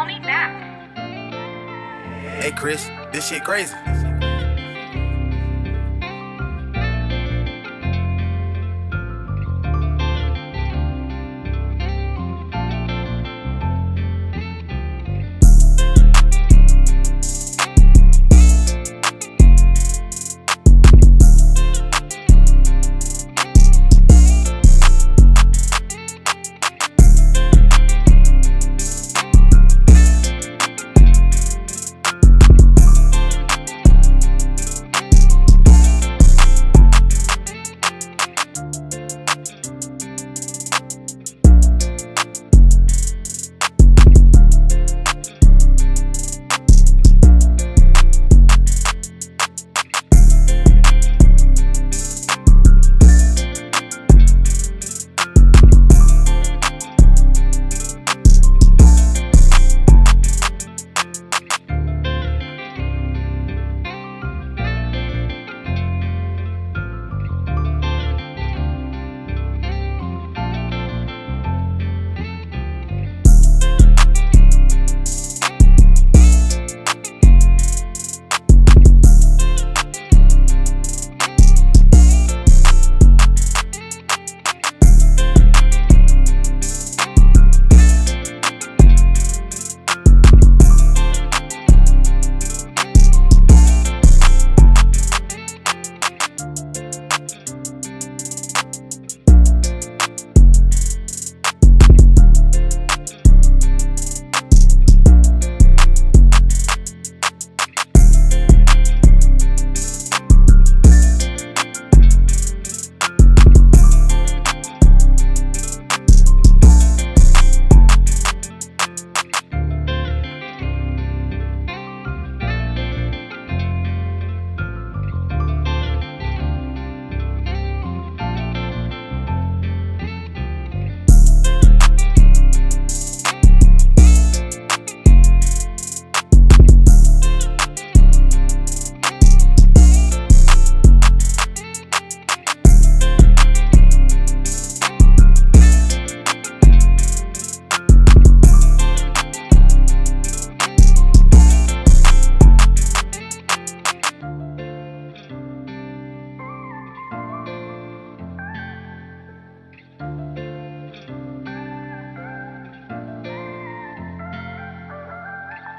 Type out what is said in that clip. Call me back. Hey, Chris, this shit crazy.